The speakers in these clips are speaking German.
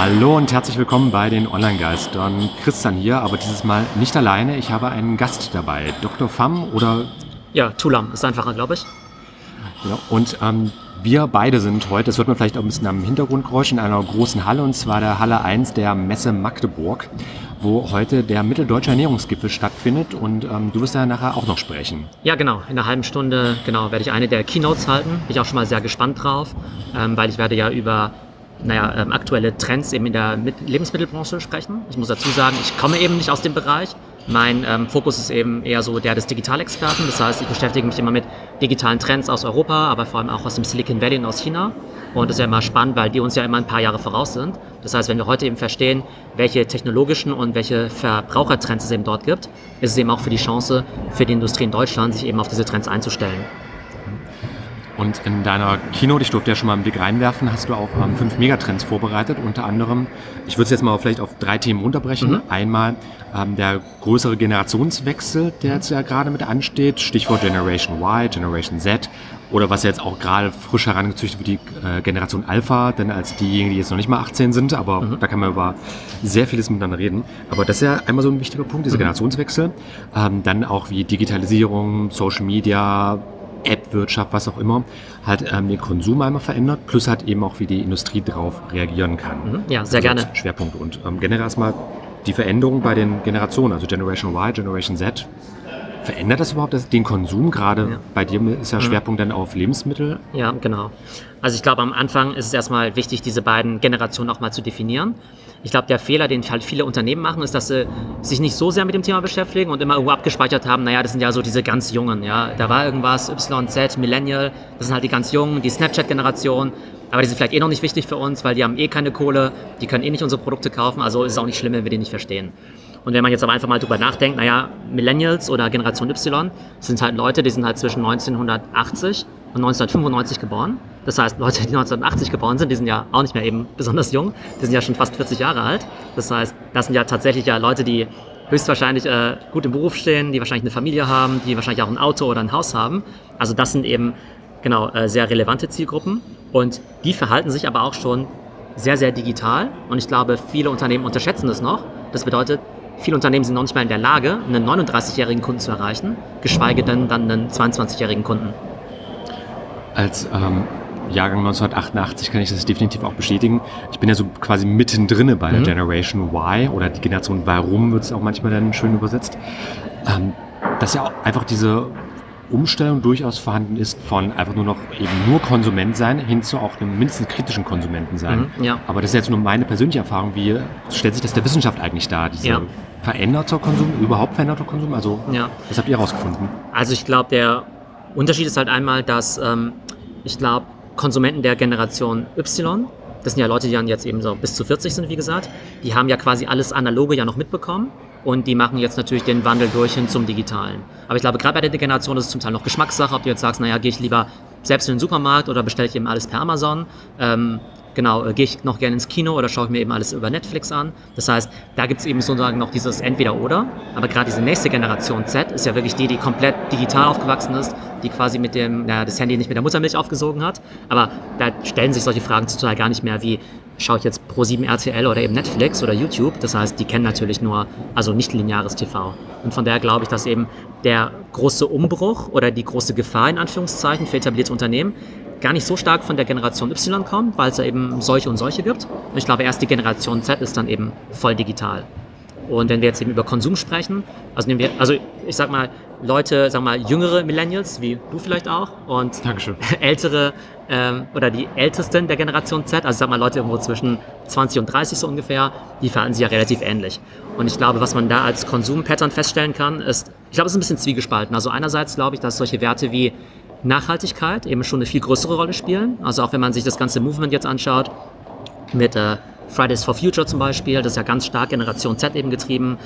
Hallo und herzlich willkommen bei den Online-Geistern. Christian hier, aber dieses Mal nicht alleine. Ich habe einen Gast dabei. Dr. Pham oder? Ja, Tu-Lam, ist einfacher, glaube ich. Ja, und wir beide sind heute, das hört man vielleicht auch ein bisschen am Hintergrundgeräusch, in einer großen Halle, und zwar der Halle 1 der Messe Magdeburg, wo heute der mitteldeutsche Ernährungsgipfel stattfindet, und du wirst ja nachher auch noch sprechen. Ja, genau. In einer halben Stunde werde ich eine der Keynotes halten. Bin ich auch schon mal sehr gespannt drauf, weil ich werde ja über aktuelle Trends eben in der Lebensmittelbranche sprechen. Ich muss dazu sagen, ich komme eben nicht aus dem Bereich. Mein Fokus ist eben eher so der des Digitalexperten. Das heißt, ich beschäftige mich immer mit digitalen Trends aus Europa, aber vor allem auch aus dem Silicon Valley und aus China. Und das ist ja immer spannend, weil die uns ja immer ein paar Jahre voraus sind. Das heißt, wenn wir heute eben verstehen, welche technologischen und welche Verbrauchertrends es eben dort gibt, ist es eben auch für die Chance für die Industrie in Deutschland, sich eben auf diese Trends einzustellen. Und in deiner Keynote, ich durfte ja schon mal einen Blick reinwerfen, hast du auch 5 Megatrends vorbereitet, unter anderem, ich würde es jetzt mal vielleicht auf 3 Themen runterbrechen. Mhm. Einmal der größere Generationswechsel, der jetzt ja gerade mit ansteht, Stichwort Generation Y, Generation Z, oder was jetzt auch gerade frisch herangezüchtet wird, die Generation Alpha, denn als diejenigen, die jetzt noch nicht mal 18 sind, aber da kann man über sehr vieles miteinander reden. Aber das ist ja einmal so ein wichtiger Punkt, dieser Generationswechsel. Dann auch wie Digitalisierung, Social Media, App-Wirtschaft, was auch immer, hat den Konsum einmal verändert, plus hat eben auch, wie die Industrie darauf reagieren kann. Ja, sehr also gerne. Schwerpunkt. Und generell erstmal die Veränderung bei den Generationen, also Generation Y, Generation Z. Verändert das überhaupt den Konsum? Gerade bei dir ist ja Schwerpunkt dann auf Lebensmittel. Ja, genau. Also ich glaube, am Anfang ist es erstmal wichtig, diese beiden Generationen auch mal zu definieren. Ich glaube, der Fehler, den halt viele Unternehmen machen, ist, dass sie sich nicht so sehr mit dem Thema beschäftigen und immer irgendwo abgespeichert haben, naja, das sind ja so diese ganz Jungen. Ja, da war irgendwas, YZ, Millennial, das sind halt die ganz Jungen, die Snapchat-Generation. Aber die sind vielleicht eh noch nicht wichtig für uns, weil die haben eh keine Kohle, die können eh nicht unsere Produkte kaufen, also ist es auch nicht schlimm, wenn wir die nicht verstehen. Und wenn man jetzt aber einfach mal drüber nachdenkt, naja, Millennials oder Generation Y sind halt Leute, die sind halt zwischen 1980 und 1995 geboren. Das heißt, Leute, die 1980 geboren sind, die sind ja auch nicht mehr eben besonders jung, die sind ja schon fast 40 Jahre alt. Das heißt, das sind ja tatsächlich ja Leute, die höchstwahrscheinlich gut im Beruf stehen, die wahrscheinlich eine Familie haben, die wahrscheinlich auch ein Auto oder ein Haus haben. Also das sind eben sehr relevante Zielgruppen, und die verhalten sich aber auch schon sehr, sehr digital, und ich glaube, viele Unternehmen unterschätzen das noch. Das bedeutet, viele Unternehmen sind noch nicht mal in der Lage, einen 39-jährigen Kunden zu erreichen, geschweige denn dann einen 22-jährigen Kunden. Als Jahrgang 1988 kann ich das definitiv auch bestätigen. Ich bin ja so quasi mittendrin bei der Generation Y, oder die Generation Warum wird es auch manchmal dann schön übersetzt. Das ist ja auch einfach diese Umstellung durchaus vorhanden ist, von einfach nur Konsument sein hin zu auch einem mindestens kritischen Konsumenten sein. Ja. Aber das ist jetzt nur meine persönliche Erfahrung. Wie stellt sich das der Wissenschaft eigentlich dar? Dieser veränderter Konsum, überhaupt veränderter Konsum? Also, das habt ihr herausgefunden. Also ich glaube, der Unterschied ist halt einmal, dass ich glaube, Konsumenten der Generation Y, das sind ja Leute, die dann jetzt eben so bis zu 40 sind, wie gesagt, die haben ja quasi alles Analoge ja noch mitbekommen. Und die machen jetzt natürlich den Wandel durch hin zum Digitalen. Aber ich glaube, gerade bei der Generation ist es zum Teil noch Geschmackssache, ob du jetzt sagst, naja, gehe ich lieber selbst in den Supermarkt oder bestelle ich eben alles per Amazon. Gehe ich noch gerne ins Kino oder schaue ich mir eben alles über Netflix an. Das heißt, da gibt es eben sozusagen noch dieses Entweder-Oder. Aber gerade diese nächste Generation Z ist ja wirklich die komplett digital aufgewachsen ist, die quasi mit dem, das Handy nicht mit der Muttermilch aufgesogen hat. Aber da stellen sich solche Fragen total gar nicht mehr wie, schaue ich jetzt Pro7 RTL oder eben Netflix oder YouTube. Das heißt, die kennen natürlich nur, also nicht lineares TV. Und von daher glaube ich, dass eben der große Umbruch oder die große Gefahr in Anführungszeichen für etablierte Unternehmen gar nicht so stark von der Generation Y kommt, weil es ja eben solche und solche gibt. Und ich glaube, erst die Generation Z ist dann eben voll digital. Und wenn wir jetzt eben über Konsum sprechen, also nehmen wir, ich sag mal, Leute, jüngere Millennials, wie du vielleicht auch, und Dankeschön. Ältere oder die Ältesten der Generation Z, also Leute irgendwo zwischen 20 und 30 so ungefähr, die verhalten sich ja relativ ähnlich. Und ich glaube, was man da als Konsum-Pattern feststellen kann, ist, ich glaube, es ist ein bisschen zwiegespalten. Also einerseits glaube ich, dass solche Werte wie Nachhaltigkeit eben schon eine viel größere Rolle spielen. Also auch wenn man sich das ganze Movement jetzt anschaut, mit Fridays for Future zum Beispiel, das ist ja ganz stark Generation Z eben getrieben.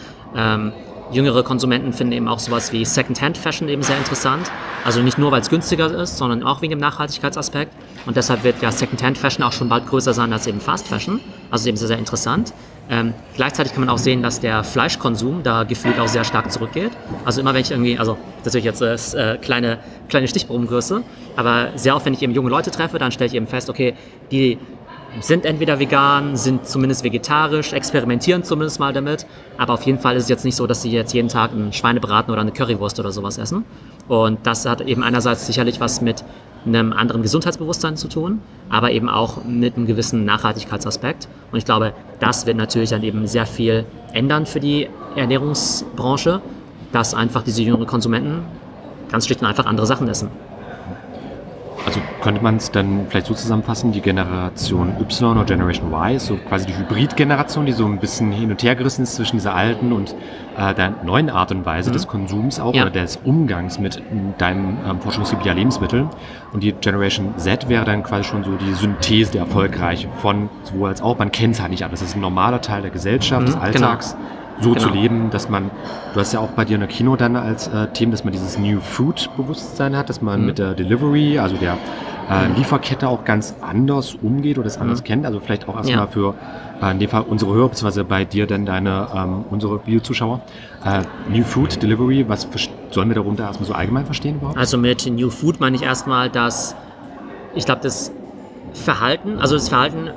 Jüngere Konsumenten finden eben auch sowas wie Second-Hand-Fashion eben sehr interessant. Also nicht nur, weil es günstiger ist, sondern auch wegen dem Nachhaltigkeitsaspekt. Und deshalb wird ja Second-Hand-Fashion auch schon bald größer sein als eben Fast-Fashion. Also eben sehr, sehr interessant. Gleichzeitig kann man auch sehen, dass der Fleischkonsum da gefühlt auch sehr stark zurückgeht. Also immer wenn ich irgendwie, also natürlich jetzt kleine Stichprobengröße, aber sehr oft, wenn ich eben junge Leute treffe, dann stelle ich eben fest, okay, die sind entweder vegan, sind zumindest vegetarisch, experimentieren zumindest mal damit. Aber auf jeden Fall ist es jetzt nicht so, dass sie jetzt jeden Tag einen Schweinebraten oder eine Currywurst oder sowas essen. Und das hat eben einerseits sicherlich was mit einem anderen Gesundheitsbewusstsein zu tun, aber eben auch mit einem gewissen Nachhaltigkeitsaspekt. Und ich glaube, das wird natürlich dann eben sehr viel ändern für die Ernährungsbranche, dass einfach diese jüngeren Konsumenten ganz schlicht und einfach andere Sachen essen. Also könnte man es dann vielleicht so zusammenfassen, die Generation Y oder Generation Y ist so quasi die Hybrid-Generation, die so ein bisschen hin und her gerissen ist zwischen dieser alten und der neuen Art und Weise des Konsums auch oder des Umgangs mit deinem Forschungsgebiet der Lebensmittel. Und die Generation Z wäre dann quasi schon so die Synthese, die erfolgreiche von sowohl als auch, man kennt es halt nicht anders, das ist ein normaler Teil der Gesellschaft, des Alltags. Genau. Zu leben, dass man, du hast ja auch bei dir in der Kino dann als Thema, dass man dieses New Food-Bewusstsein hat, dass man mit der Delivery, also der Lieferkette auch ganz anders umgeht oder es anders kennt. Also vielleicht auch erstmal für in dem Fall unsere Hörer, beziehungsweise bei dir dann deine, unsere Bio-Zuschauer. New Food, Delivery, was sollen wir darunter erstmal so allgemein verstehen überhaupt? Also mit New Food meine ich erstmal, dass ich glaube, das Verhalten, also das Verhalten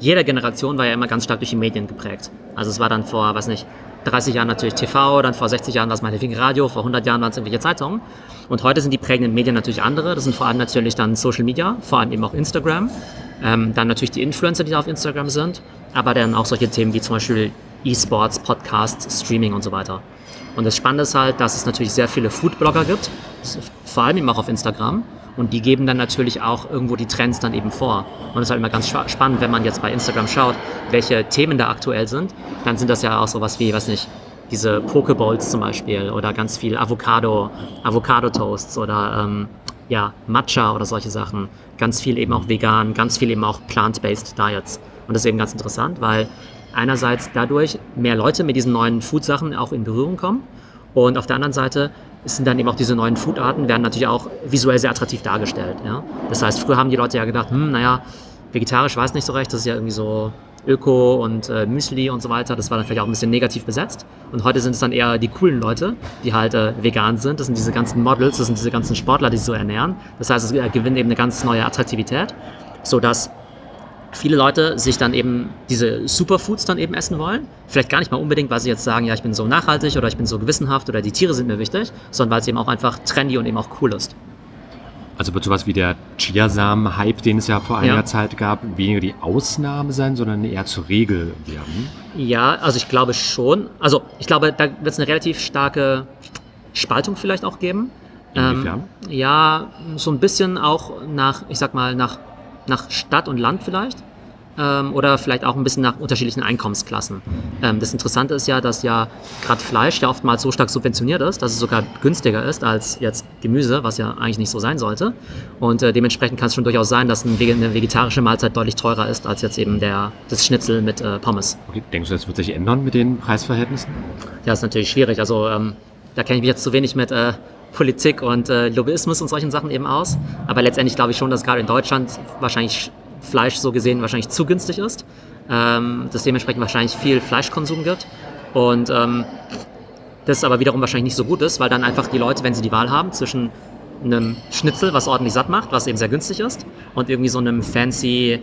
jeder Generation war ja immer ganz stark durch die Medien geprägt. Also es war dann vor, weiß nicht, 30 Jahren natürlich TV, dann vor 60 Jahren war es meinetwegen Radio, vor 100 Jahren waren es irgendwelche Zeitungen. Und heute sind die prägenden Medien natürlich andere. Das sind vor allem natürlich dann Social Media, vor allem eben auch Instagram. Dann natürlich die Influencer, die da auf Instagram sind. Aber dann auch solche Themen wie zum Beispiel E-Sports, Podcast, Streaming und so weiter. Und das Spannende ist halt, dass es natürlich sehr viele Food-Blogger gibt, vor allem eben auch auf Instagram. Und die geben dann natürlich auch irgendwo die Trends dann eben vor. Und es ist halt immer ganz spannend, wenn man jetzt bei Instagram schaut, welche Themen da aktuell sind. Dann sind das ja auch sowas wie, weiß nicht, diese Pokeballs zum Beispiel oder ganz viel Avocado-Toasts oder Matcha oder solche Sachen. Ganz viel eben auch vegan, ganz viel eben auch plant-based Diets. Und das ist eben ganz interessant, weil einerseits dadurch mehr Leute mit diesen neuen Food-Sachen auch in Berührung kommen. Und auf der anderen Seite sind dann eben auch diese neuen Foodarten, werden natürlich auch visuell sehr attraktiv dargestellt. Ja? Das heißt, früher haben die Leute ja gedacht, vegetarisch weiß nicht so recht, das ist ja irgendwie so Öko und Müsli und so weiter, das war dann vielleicht auch ein bisschen negativ besetzt. Und heute sind es dann eher die coolen Leute, die halt vegan sind, das sind diese ganzen Models, das sind diese ganzen Sportler, die sich so ernähren. Das heißt, es gewinnt eben eine ganz neue Attraktivität, sodass viele Leute sich dann eben diese Superfoods dann eben essen wollen. Vielleicht gar nicht mal unbedingt, weil sie jetzt sagen, ja, ich bin so nachhaltig oder ich bin so gewissenhaft oder die Tiere sind mir wichtig, sondern weil es eben auch einfach trendy und eben auch cool ist. Also wird sowas wie der Chiasamen-Hype, den es ja vor einiger Zeit gab, weniger die Ausnahme sein, sondern eher zur Regel werden? Ja, also ich glaube schon. Also ich glaube, da wird es eine relativ starke Spaltung vielleicht auch geben. Inwiefern? So ein bisschen auch nach, ich sag mal, nach Stadt und Land vielleicht oder vielleicht auch ein bisschen nach unterschiedlichen Einkommensklassen. Das Interessante ist ja, dass ja gerade Fleisch ja oftmals so stark subventioniert ist, dass es sogar günstiger ist als jetzt Gemüse, was ja eigentlich nicht so sein sollte. Und dementsprechend kann es schon durchaus sein, dass eine vegetarische Mahlzeit deutlich teurer ist als jetzt eben das Schnitzel mit Pommes. Okay, denkst du, das wird sich ändern mit den Preisverhältnissen? Ja, das ist natürlich schwierig. Also da kenne ich mich jetzt zu wenig mit Politik und Lobbyismus und solchen Sachen eben aus. Aber letztendlich glaube ich schon, dass gerade in Deutschland wahrscheinlich Fleisch so gesehen wahrscheinlich zu günstig ist, dass dementsprechend wahrscheinlich viel Fleischkonsum gibt und das aber wiederum wahrscheinlich nicht so gut ist, weil dann einfach die Leute, wenn sie die Wahl haben zwischen einem Schnitzel, was ordentlich satt macht, was eben sehr günstig ist und irgendwie so einem fancy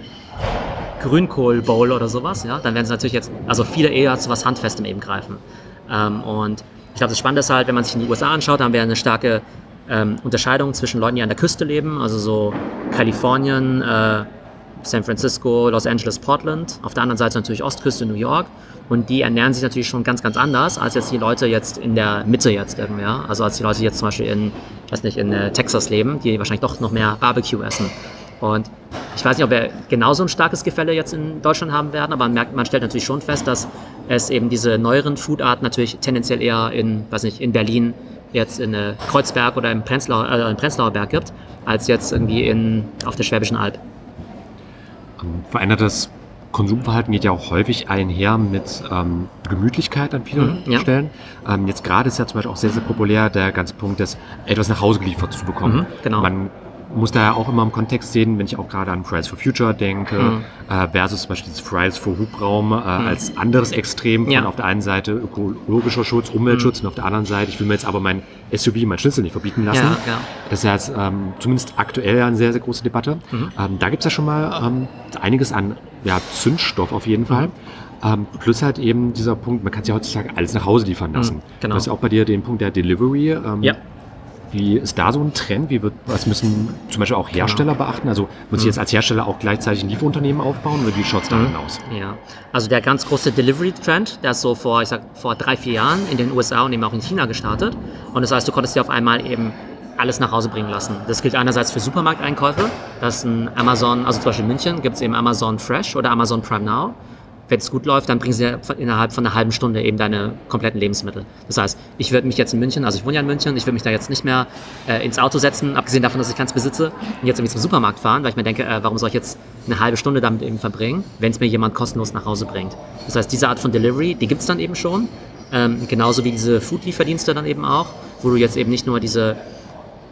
Grünkohl-Bowl oder sowas, ja, dann werden sie natürlich jetzt, also viele eher zu was Handfestem eben greifen. Und ich glaube, das Spannende ist halt, wenn man sich in die USA anschaut, haben wir eine starke Unterscheidung zwischen Leuten, die an der Küste leben, also so Kalifornien, San Francisco, Los Angeles, Portland. Auf der anderen Seite natürlich Ostküste, New York. Und die ernähren sich natürlich schon ganz, ganz anders, als jetzt die Leute jetzt in der Mitte jetzt irgendwie. Ja? Also als die Leute jetzt zum Beispiel in Texas leben, die wahrscheinlich doch noch mehr Barbecue essen. Und ich weiß nicht, ob wir genauso ein starkes Gefälle jetzt in Deutschland haben werden, aber man stellt natürlich schon fest, dass es eben diese neueren Foodart natürlich tendenziell eher in Berlin, jetzt in Kreuzberg oder im Prenzlauer Berg gibt, als jetzt irgendwie auf der Schwäbischen Alb. Verändertes Konsumverhalten geht ja auch häufig einher mit Gemütlichkeit an vielen Stellen. Jetzt gerade ist ja zum Beispiel auch sehr, sehr populär der ganze Punkt, etwas nach Hause geliefert zu bekommen. Genau. Man muss da ja auch immer im Kontext sehen, wenn ich auch gerade an Fridays for Future denke, versus zum Beispiel Fridays for Hubraum als anderes Extrem von auf der einen Seite ökologischer Schutz, Umweltschutz und auf der anderen Seite, ich will mir jetzt aber mein SUV, mein Schnitzel nicht verbieten lassen. Ja, ja. Das ist ja jetzt zumindest aktuell eine sehr, sehr große Debatte. Da gibt es ja schon mal einiges an Zündstoff auf jeden Fall. Plus halt eben dieser Punkt, man kann sich ja heutzutage alles nach Hause liefern lassen. Genau. Das ist auch bei dir den Punkt der Delivery. Wie ist da so ein Trend? Was müssen zum Beispiel auch Hersteller beachten? Also muss ich jetzt als Hersteller auch gleichzeitig ein Lieferunternehmen aufbauen oder wie schaut es daran aus? Ja, also der ganz große Delivery-Trend, der ist so vor 3-4 Jahren in den USA und eben auch in China gestartet. Und das heißt, du konntest dir auf einmal eben alles nach Hause bringen lassen. Das gilt einerseits für Supermarkteinkäufe, dass ein Amazon, also zum Beispiel in München gibt es eben Amazon Fresh oder Amazon Prime Now. Wenn es gut läuft, dann bringen sie innerhalb von einer halben Stunde eben deine kompletten Lebensmittel. Das heißt, ich würde mich jetzt in München, also ich wohne ja in München, ich würde mich da jetzt nicht mehr ins Auto setzen, abgesehen davon, dass ich keins besitze, und jetzt irgendwie zum Supermarkt fahren, weil ich mir denke, warum soll ich jetzt eine halbe Stunde damit eben verbringen, wenn es mir jemand kostenlos nach Hause bringt. Das heißt, diese Art von Delivery, die gibt es dann eben schon, genauso wie diese Food-Lieferdienste dann eben auch, wo du jetzt eben nicht nur diese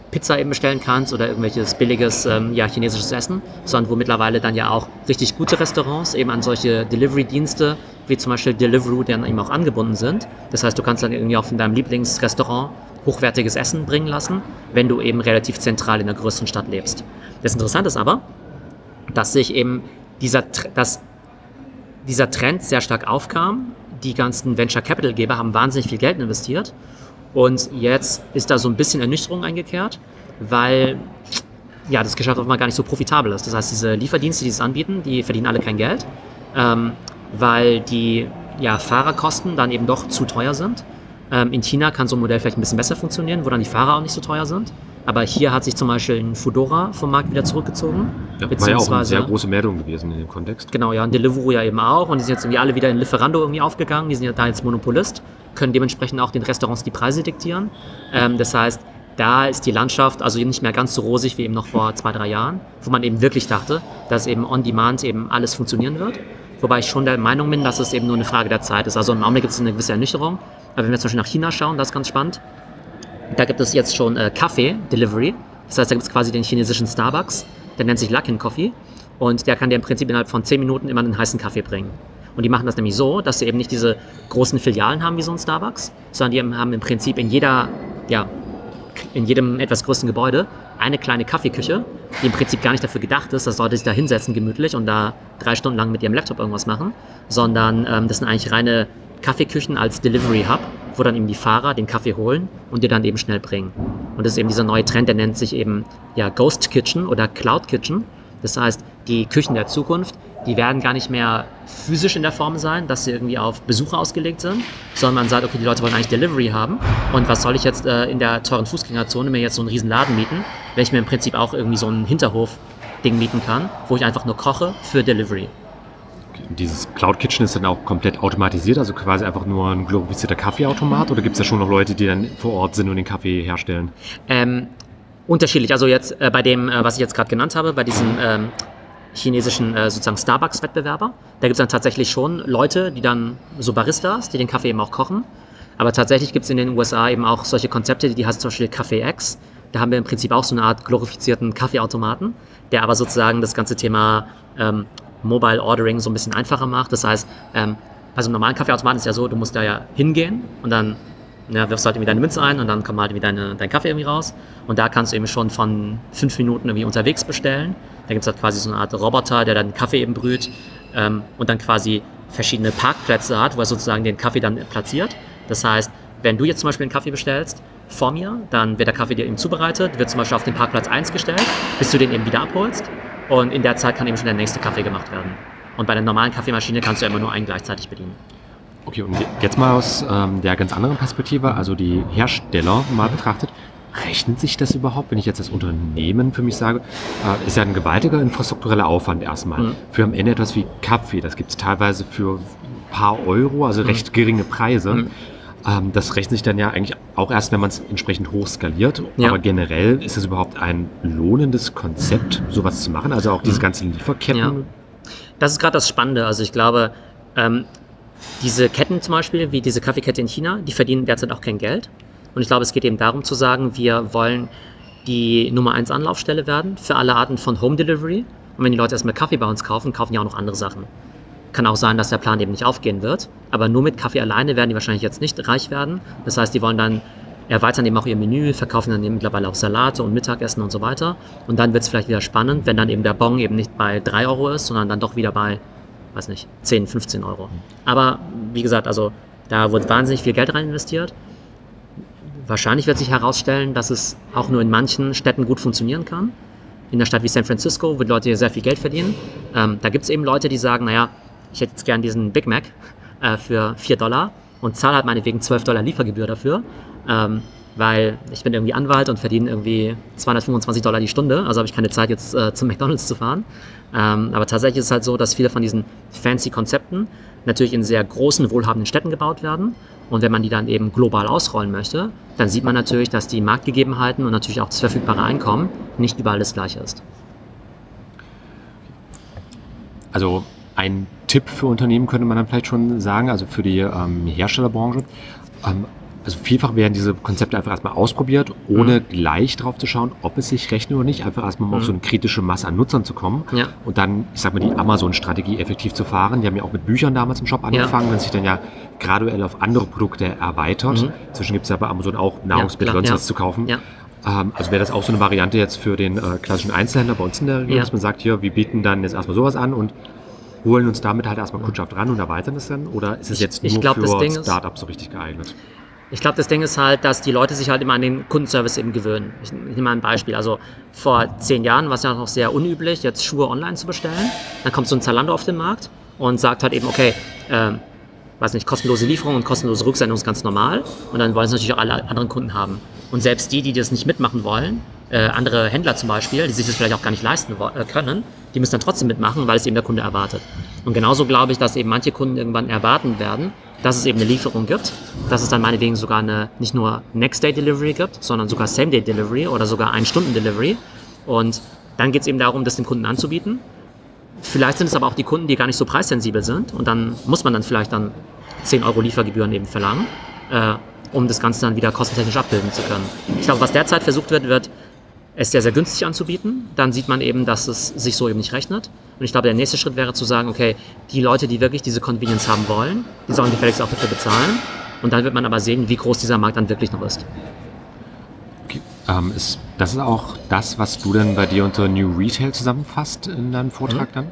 Pizza eben bestellen kannst oder irgendwelches billiges chinesisches Essen, sondern wo mittlerweile dann ja auch richtig gute Restaurants eben an solche Delivery-Dienste wie zum Beispiel Deliveroo dann eben auch angebunden sind. Das heißt, du kannst dann irgendwie auch von deinem Lieblingsrestaurant hochwertiges Essen bringen lassen, wenn du eben relativ zentral in der größten Stadt lebst. Das Interessante ist aber, dass sich eben dieser Trend sehr stark aufkam. Die ganzen Venture-Capital-Geber haben wahnsinnig viel Geld investiert. Und jetzt ist da so ein bisschen Ernüchterung eingekehrt, weil das Geschäft offenbar gar nicht so profitabel ist. Das heißt, diese Lieferdienste, die es anbieten, die verdienen alle kein Geld, weil die Fahrerkosten dann eben doch zu teuer sind. In China kann so ein Modell vielleicht ein bisschen besser funktionieren, wo dann die Fahrer auch nicht so teuer sind. Aber hier hat sich zum Beispiel ein Foodora vom Markt wieder zurückgezogen. Das war ja auch eine sehr große Meldung gewesen in dem Kontext. Genau, ja, und Deliveroo ja eben auch. Und die sind jetzt irgendwie alle wieder in Lieferando irgendwie aufgegangen. Die sind ja da jetzt Monopolist, können dementsprechend auch den Restaurants die Preise diktieren. Das heißt, da ist die Landschaft also eben nicht mehr ganz so rosig wie eben noch vor 2-3 Jahren, wo man eben wirklich dachte, dass eben on-demand eben alles funktionieren wird. Wobei ich schon der Meinung bin, dass es eben nur eine Frage der Zeit ist. Also im Augenblick gibt es eine gewisse Ernüchterung. Aber wenn wir zum Beispiel nach China schauen, das ist ganz spannend. Da gibt es jetzt schon Kaffee-Delivery. Das heißt, da gibt es quasi den chinesischen Starbucks. Der nennt sich Luckin Coffee. Und der kann dir im Prinzip innerhalb von 10 Minuten immer einen heißen Kaffee bringen. Und die machen das nämlich so, dass sie eben nicht diese großen Filialen haben wie so ein Starbucks, sondern die haben im Prinzip in jedem etwas größeren Gebäude eine kleine Kaffeeküche, die im Prinzip gar nicht dafür gedacht ist, dass Leute sich da hinsetzen gemütlich und da 3 Stunden lang mit ihrem Laptop irgendwas machen, sondern das sind eigentlich reine Kaffeeküchen als Delivery-Hub, wo dann eben die Fahrer den Kaffee holen und dir dann eben schnell bringen. Und das ist eben dieser neue Trend, der nennt sich eben Ghost Kitchen oder Cloud Kitchen. Das heißt, die Küchen der Zukunft, die werden gar nicht mehr physisch in der Form sein, dass sie irgendwie auf Besucher ausgelegt sind, sondern man sagt, okay, die Leute wollen eigentlich Delivery haben und was soll ich jetzt in der teuren Fußgängerzone mir jetzt so einen riesen Laden mieten, wenn ich mir im Prinzip auch irgendwie so einen Hinterhof-Ding mieten kann, wo ich einfach nur koche für Delivery. Dieses Cloud Kitchen ist dann auch komplett automatisiert, also quasi einfach nur ein glorifizierter Kaffeeautomat, oder gibt es da schon noch Leute, die dann vor Ort sind und den Kaffee herstellen? Unterschiedlich, also jetzt bei dem, was ich jetzt gerade genannt habe, bei diesem chinesischen sozusagen Starbucks-Wettbewerber, da gibt es dann tatsächlich schon Leute, die dann so Baristas, die den Kaffee eben auch kochen, aber tatsächlich gibt es in den USA eben auch solche Konzepte, die heißt zum Beispiel Café X. Da haben wir im Prinzip auch so eine Art glorifizierten Kaffeeautomaten, der aber sozusagen das ganze Thema Mobile Ordering so ein bisschen einfacher macht. Das heißt, bei so einem normalen Kaffeeautomaten ist ja so, du musst da ja hingehen und dann wirfst halt irgendwie deine Münze ein und dann kommt halt irgendwie dein Kaffee irgendwie raus. Und da kannst du eben schon von 5 Minuten irgendwie unterwegs bestellen. Da gibt es halt quasi so eine Art Roboter, der dann Kaffee eben brüht und dann quasi verschiedene Parkplätze hat, wo er sozusagen den Kaffee dann platziert. Das heißt, wenn du jetzt zum Beispiel einen Kaffee bestellst vor mir, dann wird der Kaffee dir eben zubereitet, wird zum Beispiel auf den Parkplatz 1 gestellt, bis du den eben wieder abholst. Und in der Zeit kann eben schon der nächste Kaffee gemacht werden. Und bei einer normalen Kaffeemaschine kannst du ja immer nur einen gleichzeitig bedienen. Okay, und jetzt mal aus der ganz anderen Perspektive, also die Hersteller mal betrachtet, rechnet sich das überhaupt, wenn ich jetzt das Unternehmen für mich sage, ist ja ein gewaltiger infrastruktureller Aufwand erstmal. Für am Ende etwas wie Kaffee, das gibt es teilweise für ein paar Euro, also recht geringe Preise. Das rechnet sich dann ja eigentlich auch erst, wenn man es entsprechend hoch skaliert. Ja. Aber generell ist es überhaupt ein lohnendes Konzept, sowas zu machen? Also auch diese ganzen Lieferketten? Ja. Das ist gerade das Spannende. Also ich glaube, diese Ketten zum Beispiel, wie diese Kaffeekette in China, die verdienen derzeit auch kein Geld. Und ich glaube, es geht eben darum zu sagen, wir wollen die Nummer 1 Anlaufstelle werden für alle Arten von Home Delivery. Und wenn die Leute erstmal Kaffee bei uns kaufen, kaufen die auch noch andere Sachen. Kann auch sein, dass der Plan eben nicht aufgehen wird, aber nur mit Kaffee alleine werden die wahrscheinlich jetzt nicht reich werden. Das heißt, die wollen dann erweitern eben auch ihr Menü, verkaufen dann eben mittlerweile auch Salate und Mittagessen und so weiter. Und dann wird es vielleicht wieder spannend, wenn dann eben der Bon eben nicht bei 3 Euro ist, sondern dann doch wieder bei, weiß nicht, 10, 15 Euro. Aber wie gesagt, also da wird wahnsinnig viel Geld rein investiert. Wahrscheinlich wird sich herausstellen, dass es auch nur in manchen Städten gut funktionieren kann. In einer Stadt wie San Francisco, wo die Leute sehr viel Geld verdienen. Da gibt es eben Leute, die sagen, naja, ich hätte jetzt gern diesen Big Mac für 4 Dollar und zahle halt meinetwegen 12 Dollar Liefergebühr dafür, weil ich bin irgendwie Anwalt und verdiene irgendwie 225 Dollar die Stunde, also habe ich keine Zeit jetzt zum McDonald's zu fahren. Aber tatsächlich ist es halt so, dass viele von diesen fancy Konzepten natürlich in sehr großen, wohlhabenden Städten gebaut werden. Und wenn man die dann eben global ausrollen möchte, dann sieht man natürlich, dass die Marktgegebenheiten und natürlich auch das verfügbare Einkommen nicht überall das gleiche ist. Also ein Tipp für Unternehmen könnte man dann vielleicht schon sagen, also für die Herstellerbranche. Also vielfach werden diese Konzepte einfach erstmal ausprobiert, ohne gleich drauf zu schauen, ob es sich rechnet oder nicht. Einfach erstmal auf so eine kritische Masse an Nutzern zu kommen und dann, ich sag mal, die Amazon-Strategie effektiv zu fahren. Die haben ja auch mit Büchern damals im Shop angefangen, wenn sich dann ja graduell auf andere Produkte erweitert. Inzwischen gibt es ja bei Amazon auch Nahrungsmittel und sonst was zu kaufen. Ja. Also wäre das auch so eine Variante jetzt für den klassischen Einzelhändler bei uns in der Region, dass man sagt, hier, wir bieten dann jetzt erstmal sowas an und holen uns damit halt erstmal Kundschaft ran und erweitern es dann? Oder ist es jetzt nur für Startups so richtig geeignet? Ich glaube, das Ding ist halt, dass die Leute sich halt immer an den Kundenservice eben gewöhnen. Ich nehme mal ein Beispiel. Also vor 10 Jahren war es ja noch sehr unüblich, jetzt Schuhe online zu bestellen. Dann kommt so ein Zalando auf den Markt und sagt halt eben, okay, weiß nicht, kostenlose Lieferung und kostenlose Rücksendung ist ganz normal. Und dann wollen es natürlich auch alle anderen Kunden haben. Und selbst die, die das nicht mitmachen wollen, andere Händler zum Beispiel, die sich das vielleicht auch gar nicht leisten können, die müssen dann trotzdem mitmachen, weil es eben der Kunde erwartet. Und genauso glaube ich, dass eben manche Kunden irgendwann erwarten werden, dass es eben eine Lieferung gibt, dass es dann meinetwegen sogar eine, nicht nur Next-Day-Delivery gibt, sondern sogar Same-Day-Delivery oder sogar 1-Stunden-Delivery. Und dann geht es eben darum, das den Kunden anzubieten. Vielleicht sind es aber auch die Kunden, die gar nicht so preissensibel sind und dann muss man dann vielleicht dann 10 Euro Liefergebühren eben verlangen, um das Ganze dann wieder kostentechnisch abbilden zu können. Ich glaube, was derzeit versucht wird, es sehr, sehr günstig anzubieten, dann sieht man eben, dass es sich so eben nicht rechnet. Und ich glaube, der nächste Schritt wäre zu sagen, okay, die Leute, die wirklich diese Convenience haben wollen, die sollen gefälligst auch dafür bezahlen. Und dann wird man aber sehen, wie groß dieser Markt dann wirklich noch ist. Okay. Das ist auch das, was du dann bei dir unter New Retail zusammenfasst in deinem Vortrag dann?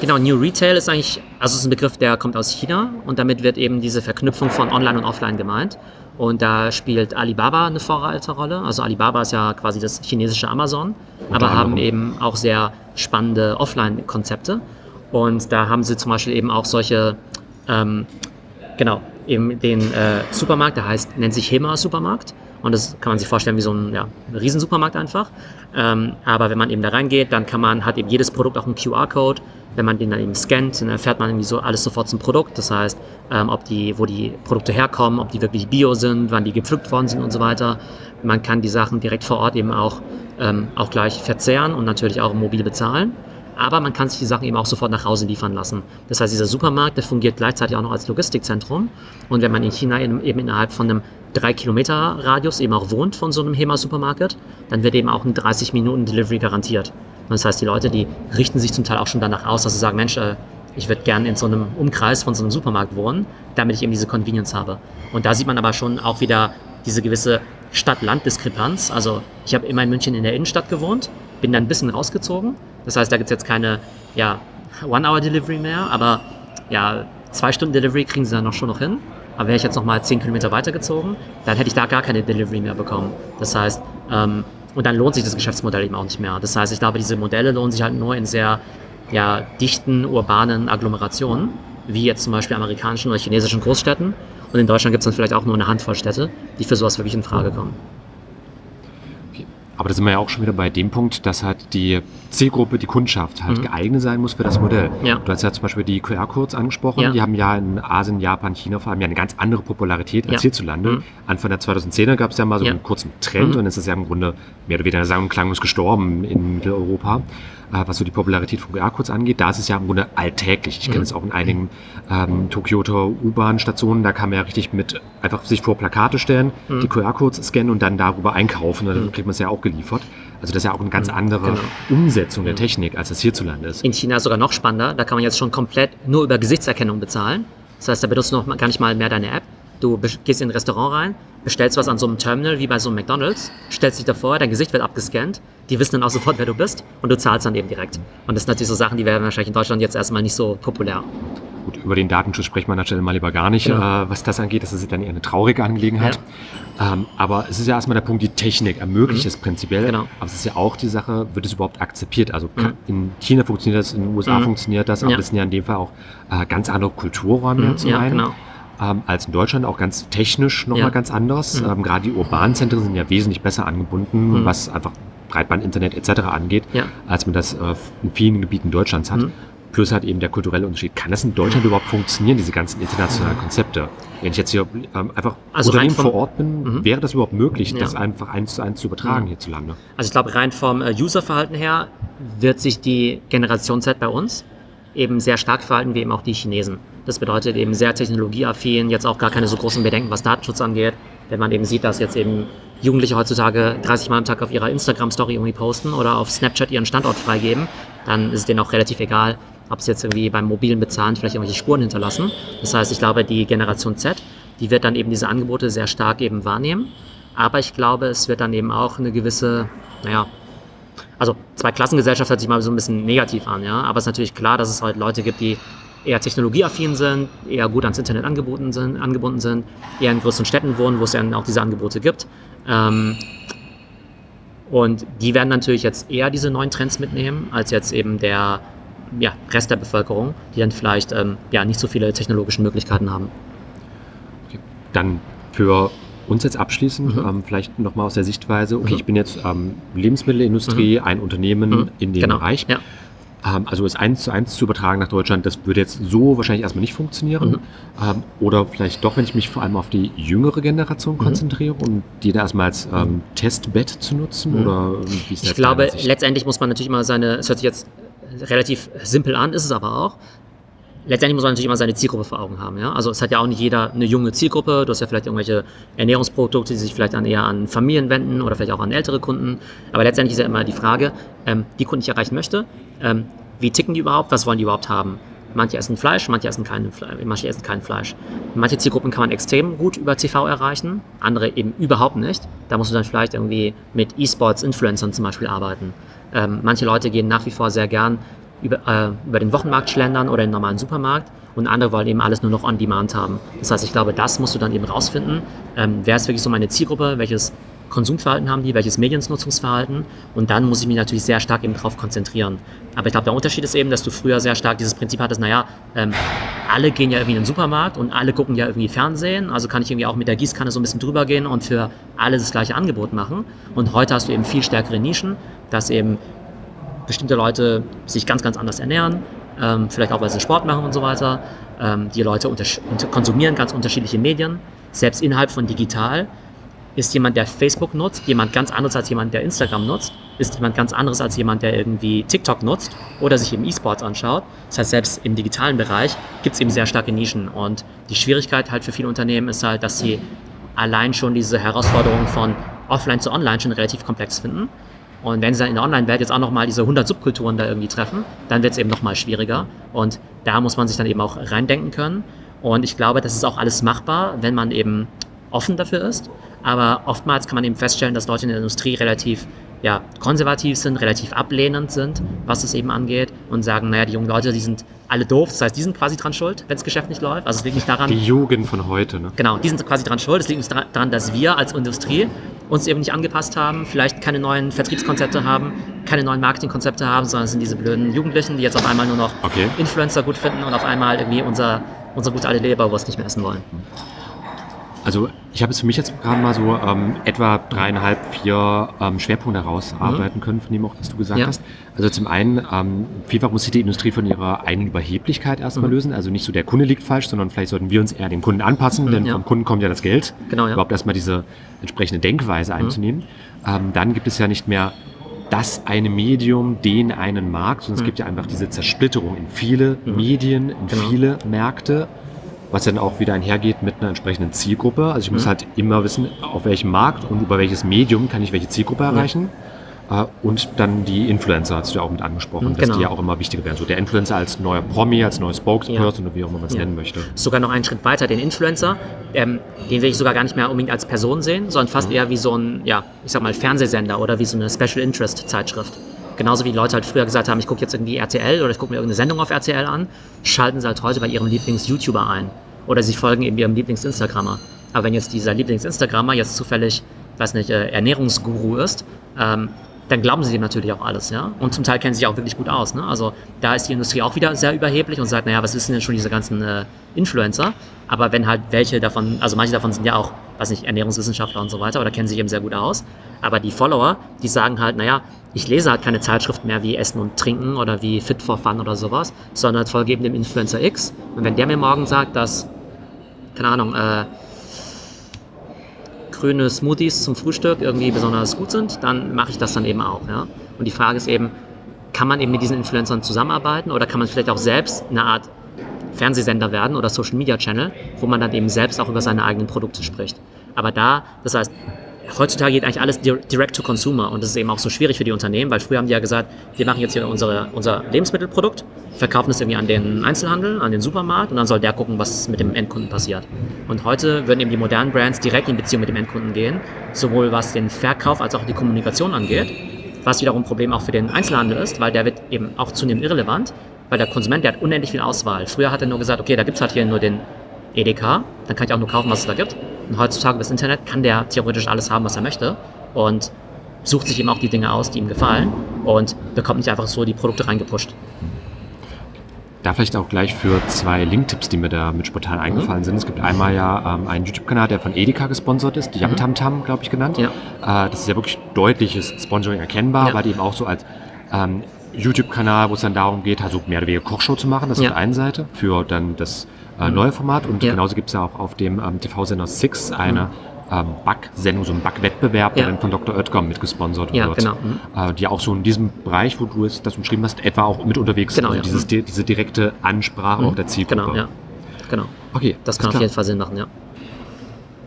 Genau, New Retail ist eigentlich, also es ist ein Begriff, der kommt aus China und damit wird eben diese Verknüpfung von Online und Offline gemeint. Und da spielt Alibaba eine Vorreiterrolle. Also Alibaba ist ja quasi das chinesische Amazon, aber haben eben auch sehr spannende Offline-Konzepte. Und da haben sie zum Beispiel eben auch solche, eben den Supermarkt, der nennt sich Hema Supermarkt. Und das kann man sich vorstellen wie so ein Riesensupermarkt einfach. Aber wenn man eben da reingeht, dann hat eben jedes Produkt auch einen QR-Code. Wenn man den dann eben scannt, dann erfährt man irgendwie so alles sofort zum Produkt. Das heißt, wo die Produkte herkommen, ob die wirklich bio sind, wann die gepflückt worden sind und so weiter. Man kann die Sachen direkt vor Ort eben auch gleich verzehren und natürlich auch mobil bezahlen. Aber man kann sich die Sachen eben auch sofort nach Hause liefern lassen. Das heißt, dieser Supermarkt, der fungiert gleichzeitig auch noch als Logistikzentrum. Und wenn man in China eben innerhalb von einem 3-Kilometer-Radius eben auch wohnt von so einem Hema-Supermarkt, dann wird eben auch ein 30-Minuten-Delivery garantiert. Und das heißt, die Leute, die richten sich zum Teil auch schon danach aus, dass sie sagen, Mensch, ich würde gerne in so einem Umkreis von so einem Supermarkt wohnen, damit ich eben diese Convenience habe. Und da sieht man aber schon auch wieder diese gewisse Stadt-Land-Diskrepanz. Also ich habe immer in München in der Innenstadt gewohnt, bin dann ein bisschen rausgezogen. Das heißt, da gibt es jetzt keine One-Hour-Delivery mehr, aber 2-Stunden-Delivery kriegen sie dann schon noch hin. Aber wäre ich jetzt nochmal 10 Kilometer weitergezogen, dann hätte ich da gar keine Delivery mehr bekommen. Das heißt, und dann lohnt sich das Geschäftsmodell eben auch nicht mehr. Das heißt, ich glaube, diese Modelle lohnen sich halt nur in sehr dichten, urbanen Agglomerationen, wie jetzt zum Beispiel amerikanischen oder chinesischen Großstädten. Und in Deutschland gibt es dann vielleicht auch nur eine Handvoll Städte, die für sowas wirklich in Frage kommen. Aber da sind wir ja auch schon wieder bei dem Punkt, dass halt die Zielgruppe, die Kundschaft halt geeignet sein muss für das Modell. Ja. Du hast ja zum Beispiel die QR-Codes angesprochen. Ja. Die haben ja in Asien, Japan, China vor allem eine ganz andere Popularität als hierzulande. Anfang der 2010er gab es ja mal so einen kurzen Trend und es ist ja im Grunde mehr oder weniger sang- und klanglos gestorben in Mitteleuropa. Was so die Popularität von QR-Codes angeht, da ist es ja im Grunde alltäglich. Ich kenne es auch in einigen Tokioter U-Bahn-Stationen, da kann man ja richtig mit einfach sich vor Plakate stellen, die QR-Codes scannen und dann darüber einkaufen. Und dann kriegt man es ja auch geliefert. Also das ist ja auch eine ganz andere Umsetzung der Technik, als das hierzulande ist. In China ist sogar noch spannender. Da kann man jetzt schon komplett nur über Gesichtserkennung bezahlen. Das heißt, da benutzt du noch gar nicht mal mehr deine App. Du gehst in ein Restaurant rein, bestellst was an so einem Terminal wie bei so einem McDonald's, stellst dich davor, dein Gesicht wird abgescannt, die wissen dann auch sofort, wer du bist und du zahlst dann eben direkt. Und das sind natürlich so Sachen, die wären wahrscheinlich in Deutschland jetzt erstmal nicht so populär. Gut, über den Datenschutz sprechen wir an der Stelle mal lieber gar nicht, was das angeht. Das ist dann eher eine traurige Angelegenheit. Ja. Aber es ist ja erstmal der Punkt, die Technik ermöglicht es prinzipiell. Genau. Aber es ist ja auch die Sache, wird es überhaupt akzeptiert? Also in China funktioniert das, in den USA funktioniert das, aber das sind ja in dem Fall auch ganz andere Kulturräume zum einen. Genau. Als in Deutschland, auch ganz technisch nochmal ganz anders. Gerade die urbanen Zentren sind ja wesentlich besser angebunden, was einfach Breitband, Internet etc. angeht, als man das in vielen Gebieten Deutschlands hat. Plus halt eben der kulturelle Unterschied. Kann das in Deutschland überhaupt funktionieren, diese ganzen internationalen Konzepte? Wenn ich jetzt hier einfach also Unternehmen vor Ort bin, wäre das überhaupt möglich, das einfach 1:1 zu übertragen hierzulande? Also ich glaube, rein vom Userverhalten her wird sich die Generation Z bei uns eben sehr stark verhalten, wie eben auch die Chinesen. Das bedeutet eben sehr technologieaffin, jetzt auch gar keine so großen Bedenken, was Datenschutz angeht. Wenn man eben sieht, dass jetzt eben Jugendliche heutzutage 30 Mal am Tag auf ihrer Instagram-Story irgendwie posten oder auf Snapchat ihren Standort freigeben, dann ist es denen auch relativ egal, ob es jetzt irgendwie beim mobilen Bezahlen vielleicht irgendwelche Spuren hinterlassen. Das heißt, ich glaube, die Generation Z, die wird dann eben diese Angebote sehr stark eben wahrnehmen. Aber ich glaube, es wird dann eben auch eine gewisse, naja, also Zweiklassengesellschaft hört sich mal so ein bisschen negativ an, ja. Aber es ist natürlich klar, dass es halt Leute gibt, die eher technologieaffin sind, eher gut ans Internet angebunden sind, eher in größeren Städten wohnen, wo es dann auch diese Angebote gibt. Und die werden natürlich jetzt eher diese neuen Trends mitnehmen, als jetzt eben der Rest der Bevölkerung, die dann vielleicht nicht so viele technologische Möglichkeiten haben. Okay. Dann für uns jetzt abschließend, vielleicht nochmal aus der Sichtweise, okay, ich bin jetzt Lebensmittelindustrie, ein Unternehmen in dem Bereich. Ja. Also es 1:1 zu übertragen nach Deutschland, das würde jetzt so wahrscheinlich erstmal nicht funktionieren. Oder vielleicht doch, wenn ich mich vor allem auf die jüngere Generation konzentriere und die da erstmal als Testbett zu nutzen? Oder wie ist das? Ich glaube, letztendlich muss man natürlich immer es hört sich jetzt relativ simpel an, ist es aber auch. Letztendlich muss man natürlich immer seine Zielgruppe vor Augen haben. Ja? Also es hat ja auch nicht jeder eine junge Zielgruppe. Du hast ja vielleicht irgendwelche Ernährungsprodukte, die sich vielleicht dann eher an Familien wenden oder vielleicht auch an ältere Kunden. Aber letztendlich ist ja immer die Frage, die Kunden ich erreichen möchte, wie ticken die überhaupt, was wollen die überhaupt haben? Manche essen Fleisch, manche essen kein Fleisch. Manche Zielgruppen kann man extrem gut über TV erreichen, andere eben überhaupt nicht. Da musst du dann vielleicht irgendwie mit E-Sports, Influencern zum Beispiel arbeiten. Manche Leute gehen nach wie vor sehr gern über den Wochenmarkt schlendern oder im normalen Supermarkt und andere wollen eben alles nur noch on demand haben. Das heißt, ich glaube, das musst du dann eben rausfinden. Wer ist wirklich so meine Zielgruppe? Welches Konsumverhalten haben die? Welches Mediennutzungsverhalten? Und dann muss ich mich natürlich sehr stark eben drauf konzentrieren. Aber ich glaube, der Unterschied ist eben, dass du früher sehr stark dieses Prinzip hattest, alle gehen ja irgendwie in den Supermarkt und alle gucken ja irgendwie Fernsehen, also kann ich irgendwie auch mit der Gießkanne so ein bisschen drüber gehen und für alle das gleiche Angebot machen. Und heute hast du eben viel stärkere Nischen, dass eben bestimmte Leute sich ganz, ganz anders ernähren, vielleicht auch, weil sie Sport machen und so weiter. Die Leute konsumieren ganz unterschiedliche Medien. Selbst innerhalb von digital ist jemand, der Facebook nutzt, jemand ganz anderes als jemand, der Instagram nutzt, ist jemand ganz anderes als jemand, der irgendwie TikTok nutzt oder sich eben E-Sports anschaut. Das heißt, selbst im digitalen Bereich gibt es eben sehr starke Nischen. Und die Schwierigkeit halt für viele Unternehmen ist halt, dass sie allein schon diese Herausforderung von offline zu online schon relativ komplex finden. Und wenn sie dann in der Online-Welt jetzt auch nochmal diese 100 Subkulturen da irgendwie treffen, dann wird es eben nochmal schwieriger. Und da muss man sich dann eben auch reindenken können. Und ich glaube, das ist auch alles machbar, wenn man eben offen dafür ist. Aber oftmals kann man eben feststellen, dass Leute in der Industrie relativ konservativ sind, relativ ablehnend sind, was es eben angeht und sagen, naja, die jungen Leute, die sind alle doof, das heißt, die sind quasi dran schuld, wenn das Geschäft nicht läuft. Also es liegt nicht daran... Die Jugend von heute, ne? Genau, die sind quasi dran schuld. Es liegt nicht daran, dass wir als Industrie uns eben nicht angepasst haben, vielleicht keine neuen Vertriebskonzepte haben, keine neuen Marketingkonzepte haben, sondern es sind diese blöden Jugendlichen, die jetzt auf einmal nur noch Influencer gut finden und auf einmal irgendwie unser gute alte Leberwurst nicht mehr essen wollen. Also ich habe es für mich jetzt gerade mal so etwa 3,5, 4 Schwerpunkte herausarbeiten können, von dem auch, was du gesagt hast. Also zum einen, vielfach muss sich die Industrie von ihrer eigenen Überheblichkeit erstmal lösen. Also nicht so der Kunde liegt falsch, sondern vielleicht sollten wir uns eher dem Kunden anpassen, denn vom Kunden kommt ja das Geld. Genau, ja. Überhaupt erstmal diese entsprechende Denkweise einzunehmen. Dann gibt es ja nicht mehr das eine Medium, den einen Markt, sondern es gibt ja einfach diese Zersplitterung in viele Medien, in viele Märkte. was dann auch wieder einhergeht mit einer entsprechenden Zielgruppe. Also ich muss halt immer wissen, auf welchem Markt und über welches Medium kann ich welche Zielgruppe erreichen. Und dann die Influencer, hast du ja auch mit angesprochen, dass die ja auch immer wichtiger werden. So der Influencer als neuer Promi, als neuer Spokesperson oder wie auch immer man es nennen möchte. Sogar noch einen Schritt weiter, den Influencer, den will ich sogar gar nicht mehr unbedingt als Person sehen, sondern fast eher wie so ein, ja, ich sag mal Fernsehsender oder wie so eine Special Interest Zeitschrift. Genauso wie die Leute halt früher gesagt haben, ich gucke jetzt irgendwie RTL oder ich gucke mir irgendeine Sendung auf RTL an, schalten sie halt heute bei ihrem Lieblings-YouTuber ein. Oder sie folgen eben ihrem Lieblings-Instagrammer. Aber wenn jetzt dieser Lieblings-Instagrammer jetzt zufällig, weiß nicht, Ernährungsguru ist, dann glauben sie dem natürlich auch alles, ja. Und zum Teil kennen sie sich auch wirklich gut aus, ne? Also da ist die Industrie auch wieder sehr überheblich und sagt, naja, was wissen denn schon diese ganzen Influencer? Aber wenn halt welche davon, also manche davon sind ja auch, weiß nicht, Ernährungswissenschaftler und so weiter oder kennen sich eben sehr gut aus. Aber die Follower, die sagen halt, naja, ich lese halt keine Zeitschrift mehr wie Essen und Trinken oder wie Fit for Fun oder sowas, sondern folge eben dem Influencer X. Und wenn der mir morgen sagt, dass, keine Ahnung, grüne Smoothies zum Frühstück irgendwie besonders gut sind, dann mache ich das dann eben auch. Ja? Und die Frage ist eben, kann man eben mit diesen Influencern zusammenarbeiten oder kann man vielleicht auch selbst eine Art Fernsehsender werden oder Social Media Channel, wo man dann eben selbst auch über seine eigenen Produkte spricht. Aber da, das heißt, heutzutage geht eigentlich alles direct to consumer und das ist eben auch so schwierig für die Unternehmen, weil früher haben die ja gesagt, wir machen jetzt hier unser Lebensmittelprodukt, verkaufen es irgendwie an den Einzelhandel, an den Supermarkt und dann soll der gucken, was mit dem Endkunden passiert. Und heute würden eben die modernen Brands direkt in Beziehung mit dem Endkunden gehen, sowohl was den Verkauf als auch die Kommunikation angeht, was wiederum ein Problem auch für den Einzelhandel ist, weil der wird eben auch zunehmend irrelevant, weil der Konsument, der hat unendlich viel Auswahl. Früher hat er nur gesagt, okay, da gibt es halt hier nur den Edeka, dann kann ich auch nur kaufen, was es da gibt. Und heutzutage das Internet kann der theoretisch alles haben, was er möchte und sucht sich eben auch die Dinge aus, die ihm gefallen und bekommt nicht einfach so die Produkte reingepusht. Da vielleicht auch gleich für zwei Link-Tipps, die mir da mit spontan eingefallen sind. Es gibt einmal ja einen YouTube-Kanal, der von Edeka gesponsert ist, die Yamtamtam, glaube ich, genannt. Ja. Das ist ja wirklich deutliches Sponsoring erkennbar, aber die eben auch so als YouTube-Kanal, wo es dann darum geht, also mehr oder weniger Kochshow zu machen, das ist auf der einen Seite, für dann das neue Format und genauso gibt es ja auch auf dem TV-Sender Six eine Back-Sendung, so ein Back-Wettbewerb, der dann von Dr. Oetker mitgesponsert wird, die auch so in diesem Bereich, wo du jetzt das umschrieben hast, etwa auch mit unterwegs sind, also diese direkte Ansprache auf der Zielgruppe. Genau. Okay, das kann auf jeden Fall Sinn machen, ja.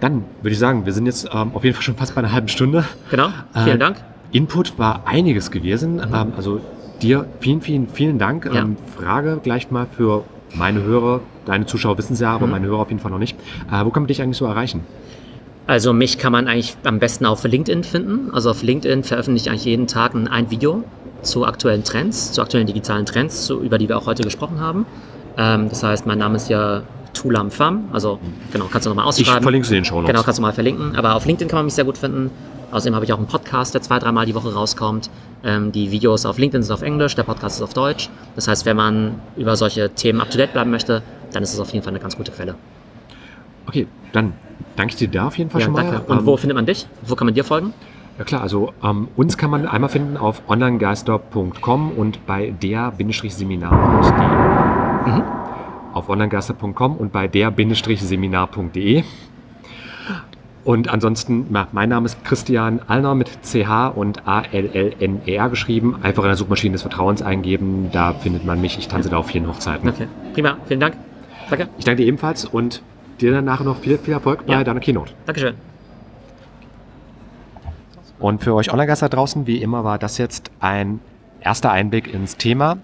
Dann würde ich sagen, wir sind jetzt auf jeden Fall schon fast bei einer halben Stunde. Genau, vielen Dank. Input war einiges gewesen, also dir vielen Dank. Frage gleich mal für meine Hörer, deine Zuschauer wissen es ja, aber meine Hörer auf jeden Fall noch nicht. Wo kann man dich eigentlich so erreichen? Also mich kann man eigentlich am besten auf LinkedIn finden. Also auf LinkedIn veröffentliche ich eigentlich jeden Tag ein Video zu aktuellen Trends, zu aktuellen digitalen Trends, über die wir auch heute gesprochen haben. Das heißt, mein Name ist ja Tu-Lam Pham, also genau, kannst du nochmal ausschreiben. Ich verlinke sie in den Shownotes. Genau, kannst du mal verlinken. Aber auf LinkedIn kann man mich sehr gut finden. Außerdem habe ich auch einen Podcast, der 2-3 Mal die Woche rauskommt. Die Videos auf LinkedIn sind auf Englisch, der Podcast ist auf Deutsch. Das heißt, wenn man über solche Themen up-to-date bleiben möchte, dann ist es auf jeden Fall eine ganz gute Quelle. Okay, dann danke ich dir da auf jeden Fall schon mal. Danke. Und wo findet man dich? Wo kann man dir folgen? Ja klar, also uns kann man einmal finden auf onlinegeister.com und bei der-seminar.de. Auf onlinegeister.com und bei der-seminar.de. Und ansonsten, mein Name ist Christian Allner mit CH und A-L-L-N-E-R geschrieben. Einfach in der Suchmaschine des Vertrauens eingeben, da findet man mich. Ich tanze da auf vielen Hochzeiten. Okay, prima. Vielen Dank. Danke. Ich danke dir ebenfalls und dir danach noch viel Erfolg bei deiner Keynote. Dankeschön. Und für euch Online-Geister draußen, wie immer, war das jetzt ein erster Einblick ins Thema.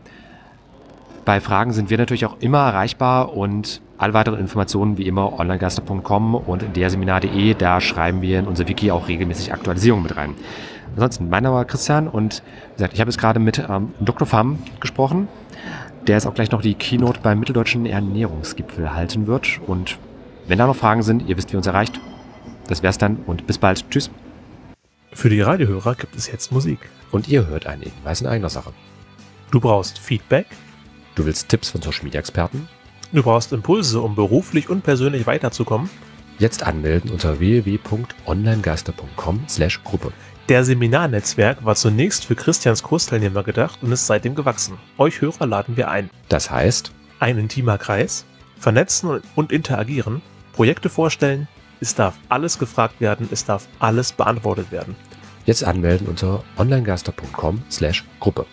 Bei Fragen sind wir natürlich auch immer erreichbar und alle weiteren Informationen wie immer onlinegeister.com und der-seminar.de, da schreiben wir in unser Wiki auch regelmäßig Aktualisierungen mit rein. Ansonsten, mein Name war Christian und wie gesagt, ich habe jetzt gerade mit Dr. Pham gesprochen, der jetzt auch gleich noch die Keynote beim mitteldeutschen Ernährungsgipfel halten wird. Und wenn da noch Fragen sind, ihr wisst, wie uns erreicht. Das wär's dann und bis bald. Tschüss. Für die Radiohörer gibt es jetzt Musik. Und ihr hört einen Hinweis in eigener Sache. Du brauchst Feedback. Du willst Tipps von Social Media Experten. Du brauchst Impulse, um beruflich und persönlich weiterzukommen? Jetzt anmelden unter www.onlinegeister.com/Gruppe. Der Seminarnetzwerk war zunächst für Christians Kursteilnehmer gedacht und ist seitdem gewachsen. Euch Hörer laden wir ein. Das heißt, ein intimer Kreis, vernetzen und interagieren, Projekte vorstellen, es darf alles gefragt werden, es darf alles beantwortet werden. Jetzt anmelden unter onlinegeister.com/Gruppe.